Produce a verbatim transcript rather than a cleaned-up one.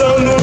sun.